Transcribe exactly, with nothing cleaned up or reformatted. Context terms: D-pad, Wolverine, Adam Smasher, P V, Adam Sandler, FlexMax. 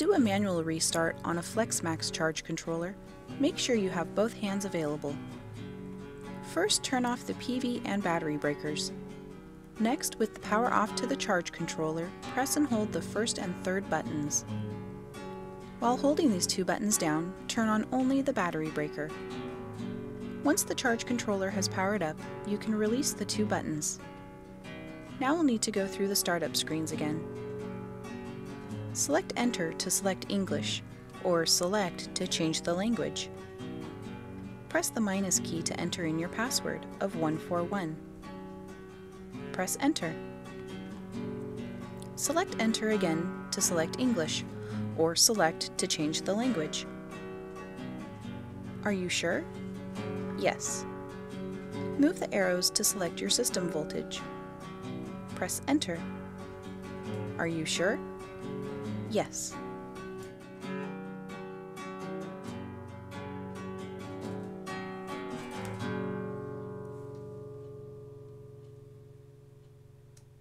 do a manual restart on a FlexMax charge controller, make sure you have both hands available. First, turn off the P V and battery breakers. Next, with the power off to the charge controller, press and hold the first and third buttons. While holding these two buttons down, turn on only the battery breaker. Once the charge controller has powered up, you can release the two buttons. Now we'll need to go through the startup screens again. Select Enter to select English, or Select to change the language. Press the minus key to enter in your password of one four one. Press Enter. Select Enter again to select English, or select to change the language. Are you sure? Yes. Move the arrows to select your system voltage. Press Enter. Are you sure? Yes.